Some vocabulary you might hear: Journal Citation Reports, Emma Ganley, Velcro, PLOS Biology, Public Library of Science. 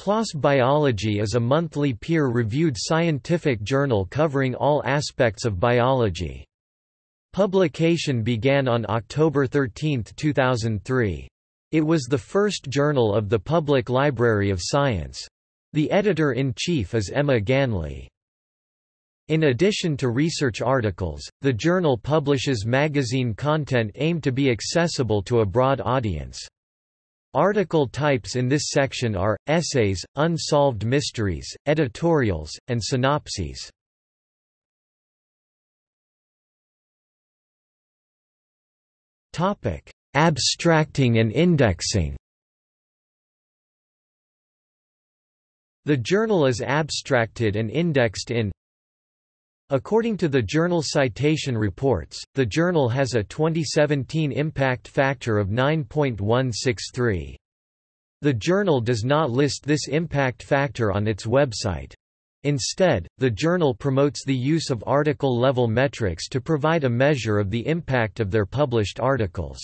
PLOS Biology is a monthly peer-reviewed scientific journal covering all aspects of biology. Publication began on October 13, 2003. It was the first journal of the Public Library of Science. The editor-in-chief is Emma Ganley. In addition to research articles, the journal publishes magazine content aimed to be accessible to a broad audience. Article types in this section are essays, unsolved mysteries, editorials, and synopses. Topic: Abstracting and indexing. The journal is abstracted and indexed in. According to the Journal Citation Reports, the journal has a 2017 impact factor of 9.163. The journal does not list this impact factor on its website. Instead, the journal promotes the use of article-level metrics to provide a measure of the impact of their published articles.